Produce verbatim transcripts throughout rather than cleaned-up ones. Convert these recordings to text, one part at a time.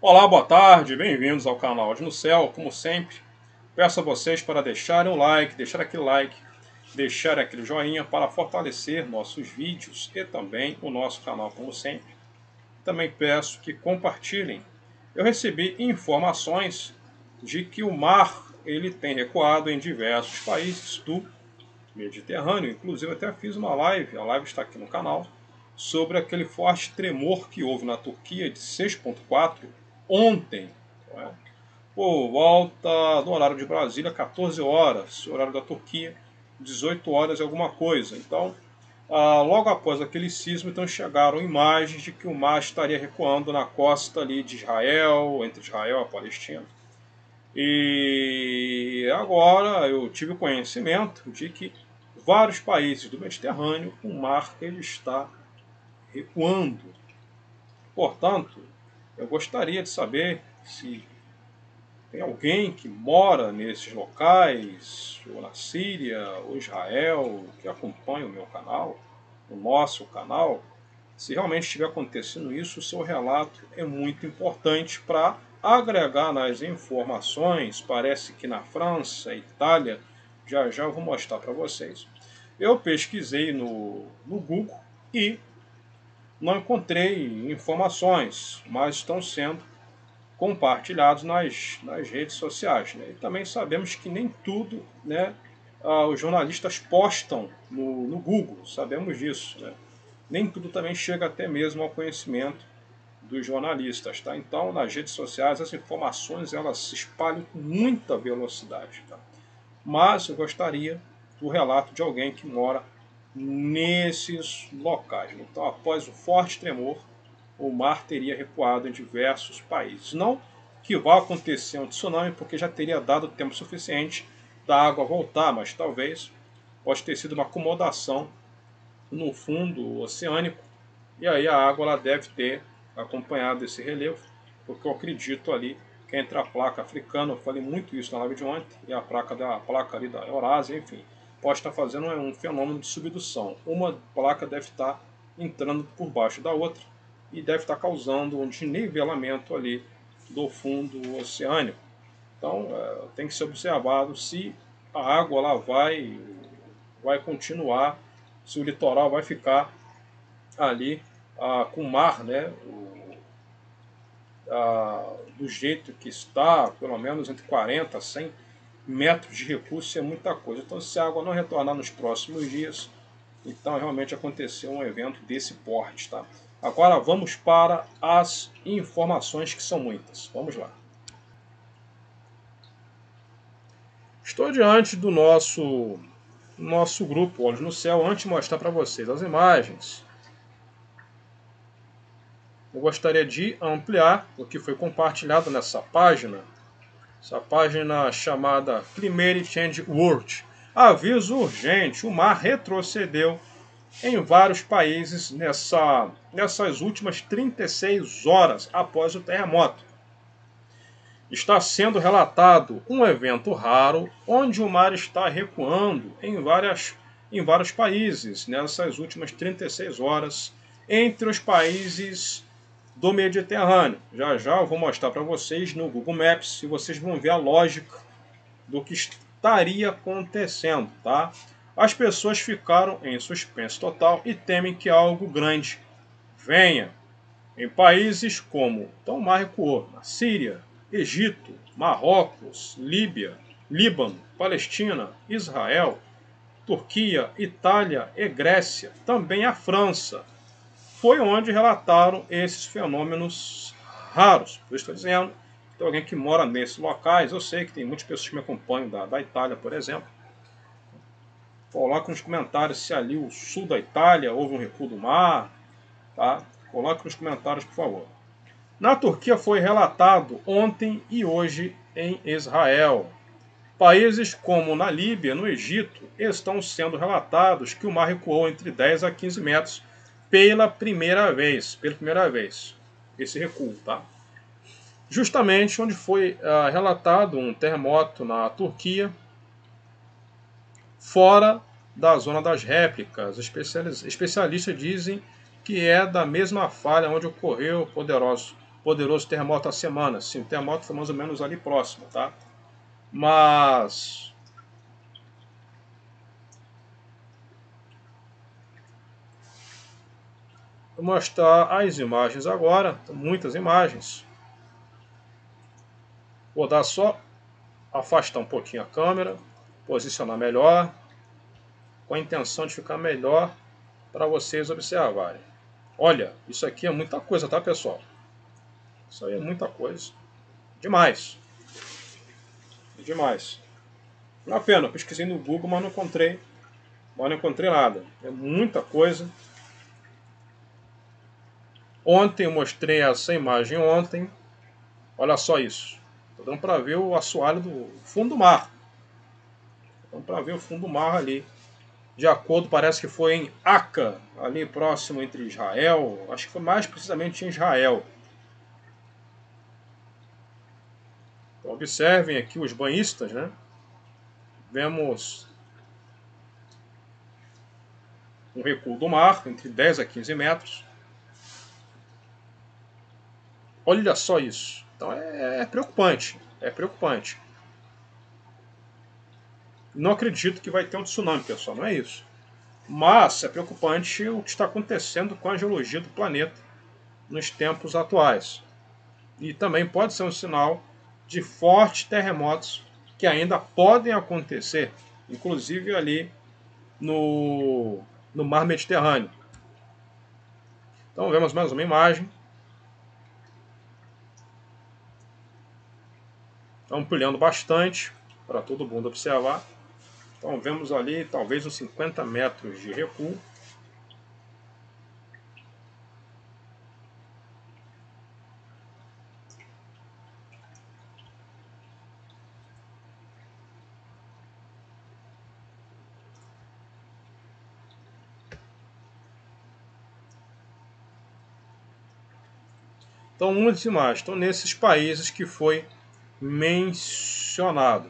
Olá, boa tarde, bem-vindos ao canal Olhos no Céu. Como sempre, peço a vocês para deixarem um like, deixar aquele like, deixar aquele joinha para fortalecer nossos vídeos e também o nosso canal, como sempre. Também peço que compartilhem. Eu recebi informações de que o mar ele tem recuado em diversos países do Mediterrâneo. Inclusive, até fiz uma live, a live está aqui no canal, sobre aquele forte tremor que houve na Turquia de seis ponto quatro. Ontem, é? por volta do horário de Brasília, quatorze horas, horário da Turquia, dezoito horas e alguma coisa. Então, ah, logo após aquele sismo, então, chegaram imagens de que o mar estaria recuando na costa ali de Israel, entre Israel e a Palestina. E agora eu tive conhecimento de que vários países do Mediterrâneo, o mar ele está recuando. Portanto, eu gostaria de saber se tem alguém que mora nesses locais, ou na Síria, ou Israel, que acompanha o meu canal, o nosso canal. Se realmente estiver acontecendo isso, o seu relato é muito importante para agregar nas informações. Parece que na França, Itália, já já eu vou mostrar para vocês. Eu pesquisei no, no Google e não encontrei informações, mas estão sendo compartilhados nas, nas redes sociais, né? E também sabemos que nem tudo, né, ah, os jornalistas postam no, no Google, sabemos disso, né? Nem tudo também chega até mesmo ao conhecimento dos jornalistas, tá? Então, nas redes sociais, as informações elas se espalham com muita velocidade, tá? Mas eu gostaria do relato de alguém que mora nesses locais. Então, após o forte tremor, o mar teria recuado em diversos países. Não que vá acontecer um tsunami, porque já teria dado tempo suficiente da água voltar, mas talvez pode ter sido uma acomodação no fundo oceânico, e aí a água ela deve ter acompanhado esse relevo, porque eu acredito ali que entre a placa africana, eu falei muito isso na live de ontem, e a placa, da, a placa ali da Eurásia, enfim, pode estar fazendo um fenômeno de subdução. Uma placa deve estar entrando por baixo da outra e deve estar causando um desnivelamento ali do fundo oceânico. Então, é, tem que ser observado se a água lá vai, vai continuar, se o litoral vai ficar ali a, com o mar, né, o, a, do jeito que está, pelo menos entre quarenta a cem metros de recurso é muita coisa. Então, se a água não retornar nos próximos dias, então realmente aconteceu um evento desse porte, tá? Agora vamos para as informações, que são muitas. Vamos lá. Estou diante do nosso, nosso grupo Olhos no Céu. Antes de mostrar para vocês as imagens, eu gostaria de ampliar o que foi compartilhado nessa página. Essa página chamada Climate Change World. Aviso urgente, o mar retrocedeu em vários países nessa, nessas últimas trinta e seis horas após o terremoto. Está sendo relatado um evento raro onde o mar está recuando em, várias, em vários países nessas últimas trinta e seis horas entre os países do Mediterrâneo. Já já eu vou mostrar para vocês no Google Maps, e vocês vão ver a lógica do que estaria acontecendo, tá? As pessoas ficaram em suspense total e temem que algo grande venha. Em países como, então o mar recuou, na Síria, Egito, Marrocos, Líbia, Líbano, Palestina, Israel, Turquia, Itália e Grécia, também a França. Foi onde relataram esses fenômenos raros. Por isso estou dizendo, tem alguém que mora nesses locais. Eu sei que tem muitas pessoas que me acompanham da, da Itália, por exemplo. Coloque nos comentários se ali o sul da Itália houve um recuo do mar, tá? Coloque nos comentários, por favor. Na Turquia foi relatado ontem e hoje em Israel. Países como na Líbia, no Egito, estão sendo relatados que o mar recuou entre dez a quinze metros. Pela primeira vez, pela primeira vez, esse recuo, tá? Justamente onde foi ah, relatado um terremoto na Turquia, fora da zona das réplicas. Especialistas dizem que é da mesma falha onde ocorreu o poderoso, poderoso terremoto há semanas. Sim, o terremoto foi mais ou menos ali próximo, tá? Mas vou mostrar as imagens agora, muitas imagens. Vou dar só afastar um pouquinho a câmera, posicionar melhor, com a intenção de ficar melhor para vocês observarem. Olha, isso aqui é muita coisa, tá, pessoal? Isso aí é muita coisa. Demais. Demais. Não é pena, eu pesquisei no Google, mas não encontrei. Mas não encontrei nada. É muita coisa. Ontem eu mostrei essa imagem ontem. Olha só isso. Tá dando para ver o assoalho do fundo do mar. Tá dando para ver o fundo do mar ali. De acordo, parece que foi em Acá, ali próximo entre Israel. Acho que foi mais precisamente em Israel. Então, observem aqui os banhistas, né? Vemos um recuo do mar, entre dez a quinze metros. Olha só isso. Então é, é preocupante, é preocupante. Não acredito que vai ter um tsunami, pessoal, não é isso. Mas é preocupante o que está acontecendo com a geologia do planeta nos tempos atuais. E também pode ser um sinal de fortes terremotos que ainda podem acontecer, inclusive ali no, no mar Mediterrâneo. Então vemos mais uma imagem. Ampliando bastante para todo mundo observar. Então vemos ali talvez uns cinquenta metros de recuo. Então muitas imagens. Então nesses países que foi mencionado.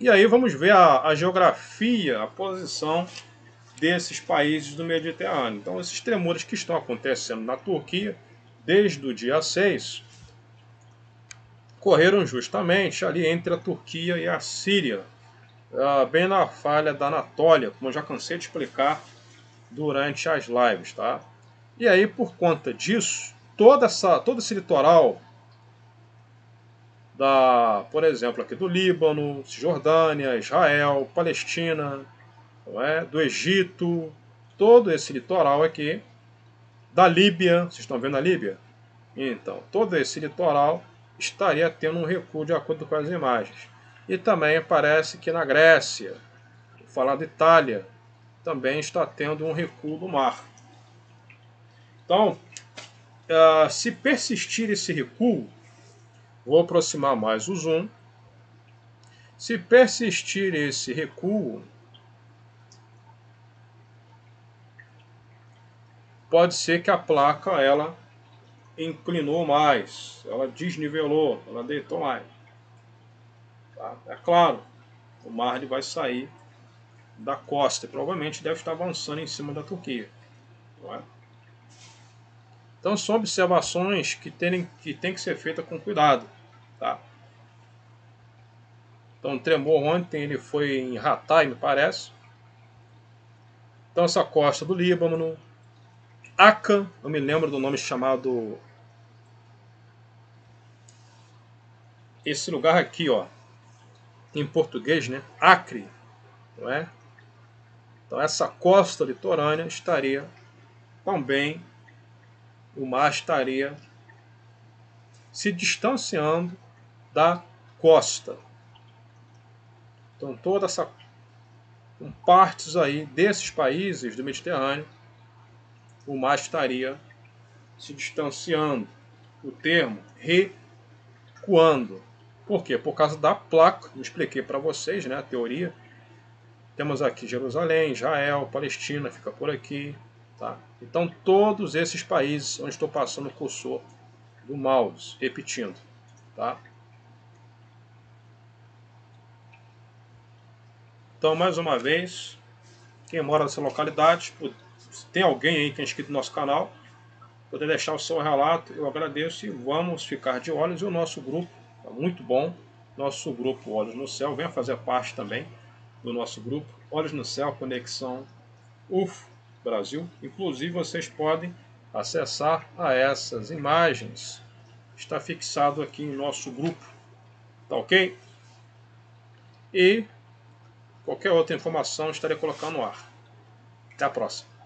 E aí vamos ver a, a geografia, a posição desses países do Mediterrâneo. Então esses tremores que estão acontecendo na Turquia desde o dia seis correram justamente ali entre a Turquia e a Síria, bem na falha da Anatólia, como eu já cansei de explicar durante as lives, tá? E aí por conta disso, toda essa, todo esse litoral da, por exemplo, aqui do Líbano, Cisjordânia, Israel, Palestina, não é? Do Egito, todo esse litoral aqui, da Líbia, vocês estão vendo a Líbia? Então, todo esse litoral estaria tendo um recuo de acordo com as imagens. E também parece que na Grécia, vou falar da Itália, também está tendo um recuo do mar. Então, uh, se persistir esse recuo, vou aproximar mais o zoom. Se persistir esse recuo, pode ser que a placa ela inclinou mais, ela desnivelou, ela deitou mais. Tá? É claro, o mar ele vai sair da costa e provavelmente deve estar avançando em cima da Turquia. Não é? Então são observações que tem que, tem que ser feitas com cuidado. Tá. Então o tremor ontem ele foi em Hatay, me parece. Então essa costa do Líbano, Acá, eu me lembro do nome chamado... Esse lugar aqui, ó, em português, né? Acre, não é? Então essa costa litorânea estaria também, o mar estaria se distanciando da costa. Então toda essa partes aí desses países do Mediterrâneo, o mar estaria se distanciando. O termo recuando. Por quê? Por causa da placa. Eu expliquei para vocês, né, a teoria. Temos aqui Jerusalém, Israel, Palestina, fica por aqui, tá? Então todos esses países onde estou passando o cursor do mouse, repetindo, tá? Então, mais uma vez, quem mora nessa localidade, se tem alguém aí que é inscrito no nosso canal, poder deixar o seu relato. Eu agradeço e vamos ficar de olhos. E o nosso grupo é muito bom. Nosso grupo Olhos no Céu, venha fazer parte também do nosso grupo Olhos no Céu, Conexão U F O Brasil. Inclusive, vocês podem acessar a essas imagens. Está fixado aqui em nosso grupo. Tá ok? E qualquer outra informação estarei colocando no ar. Até a próxima.